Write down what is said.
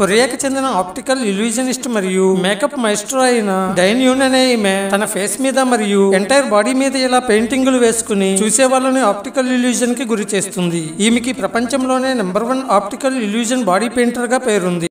కొరియాకి చెందిన ఆప్టికల్ ఇల్యూజనిస్ట్ మరియు makeup Maestro అయిన డైన్ యూన్ అనే ఈమె తన ఫేస్ మీద మరియు ఎంటైర్ బాడీ మీద ఇలా పెయింటింగులు వేసుకుని చూసే వాళ్ళని ఆప్టికల్ ఇల్యూజన్ కి గురి చేస్తుంది. ఈమెకి ప్రపంచంలోనే #1 ఆప్టికల్ ఇల్యూజన్ బాడీ పెయింటర్ గా పేరుంది.